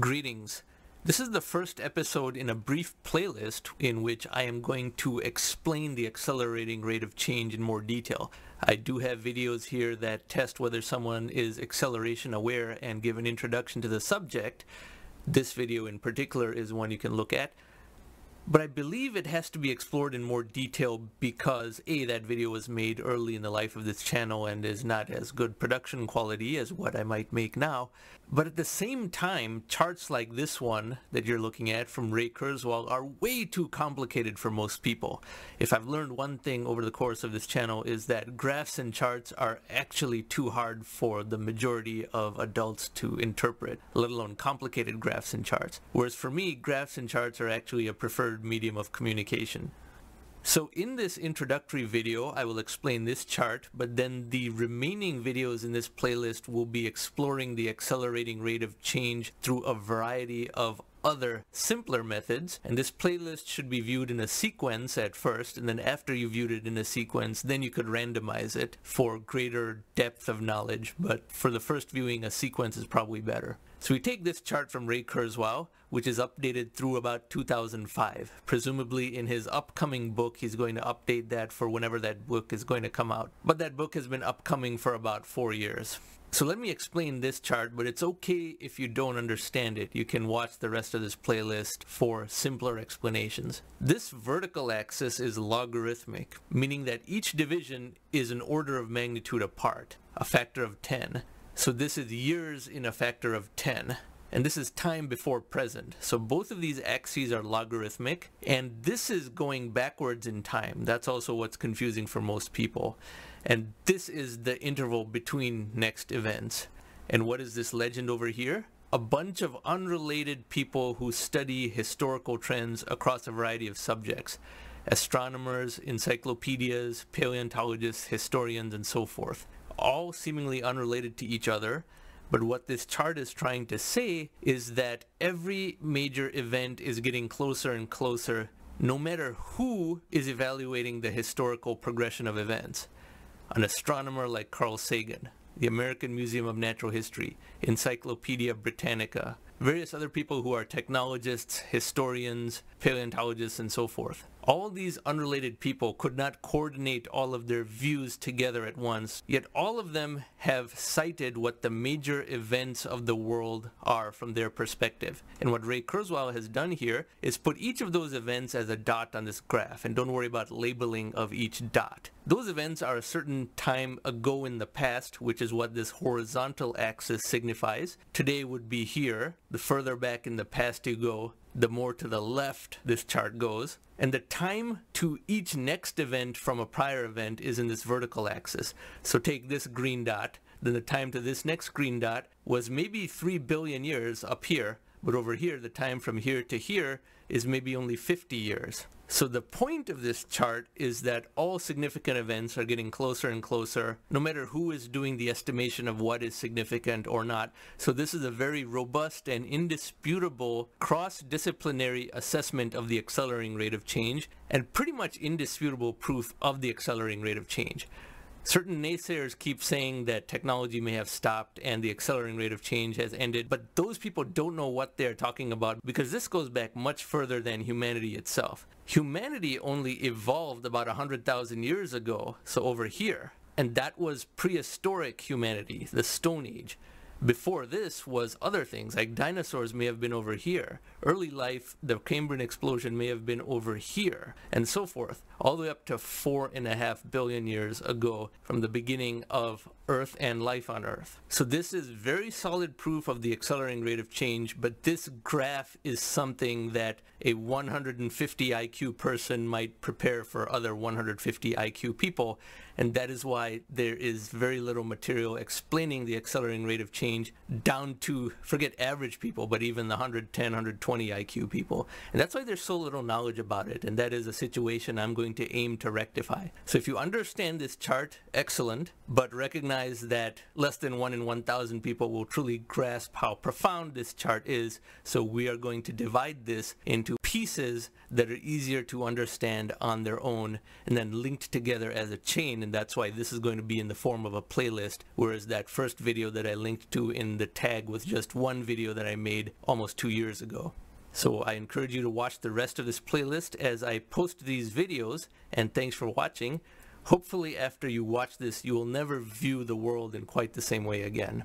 Greetings. This is the first episode in a brief playlist in which I am going to explain the accelerating rate of change in more detail. I do have videos here that test whether someone is acceleration aware and give an introduction to the subject. This video in particular is one you can look at. But I believe it has to be explored in more detail because A, that video was made early in the life of this channel and is not as good production quality as what I might make now. But at the same time, charts like this one that you're looking at from Ray Kurzweil are way too complicated for most people. If I've learned one thing over the course of this channel is that graphs and charts are actually too hard for the majority of adults to interpret, let alone complicated graphs and charts. Whereas for me, graphs and charts are actually a preferred medium of communication. So in this introductory video, I will explain this chart, but then the remaining videos in this playlist will be exploring the accelerating rate of change through a variety of other simpler methods, and this playlist should be viewed in a sequence at first, and then after you viewed it in a sequence, then you could randomize it for greater depth of knowledge, but for the first viewing, a sequence is probably better. So we take this chart from Ray Kurzweil, which is updated through about 2005. Presumably in his upcoming book, he's going to update that for whenever that book is going to come out. But that book has been upcoming for about 4 years. So let me explain this chart, but it's okay if you don't understand it. You can watch the rest of this playlist for simpler explanations. This vertical axis is logarithmic, meaning that each division is an order of magnitude apart, a factor of 10. So this is years in a factor of 10. And this is time before present. So both of these axes are logarithmic, and this is going backwards in time. That's also what's confusing for most people. And this is the interval between next events. And what is this legend over here? A bunch of unrelated people who study historical trends across a variety of subjects. Astronomers, encyclopedias, paleontologists, historians, and so forth. All seemingly unrelated to each other. But what this chart is trying to say is that every major event is getting closer and closer, no matter who is evaluating the historical progression of events. An astronomer like Carl Sagan, the American Museum of Natural History, Encyclopaedia Britannica, various other people who are technologists, historians, paleontologists, and so forth. All these unrelated people could not coordinate all of their views together at once, yet all of them have cited what the major events of the world are from their perspective. And what Ray Kurzweil has done here is put each of those events as a dot on this graph, and don't worry about labeling of each dot. Those events are a certain time ago in the past, which is what this horizontal axis signifies. Today would be here. The further back in the past you go, the more to the left this chart goes. And the time to each next event from a prior event is in this vertical axis. So take this green dot, then the time to this next green dot was maybe 3 billion years up here, but over here the time from here to here is maybe only 50 years. So the point of this chart is that all significant events are getting closer and closer, no matter who is doing the estimation of what is significant or not. So this is a very robust and indisputable cross-disciplinary assessment of the accelerating rate of change, and pretty much indisputable proof of the accelerating rate of change. Certain naysayers keep saying that technology may have stopped and the accelerating rate of change has ended, but those people don't know what they're talking about because this goes back much further than humanity itself. Humanity only evolved about 100,000 years ago, so over here, and that was prehistoric humanity, the Stone Age. Before this was other things, like dinosaurs may have been over here. Early life, the Cambrian explosion may have been over here, and so forth, all the way up to 4.5 billion years ago from the beginning of Earth and life on Earth. So this is very solid proof of the accelerating rate of change, but this graph is something that a 150 IQ person might prepare for other 150 IQ people, and that is why there is very little material explaining the accelerating rate of change down to, forget average people, but even the 110, 120 IQ people. And that's why there's so little knowledge about it, and that is a situation I'm going to aim to rectify. So if you understand this chart, excellent, but recognize that less than 1 in 1,000 people will truly grasp how profound this chart is, so we are going to divide this into pieces that are easier to understand on their own and then linked together as a chain, and that's why this is going to be in the form of a playlist, whereas that first video that I linked to in the tag with just one video that I made almost 2 years ago. So I encourage you to watch the rest of this playlist as I post these videos, and thanks for watching. Hopefully after you watch this, you will never view the world in quite the same way again.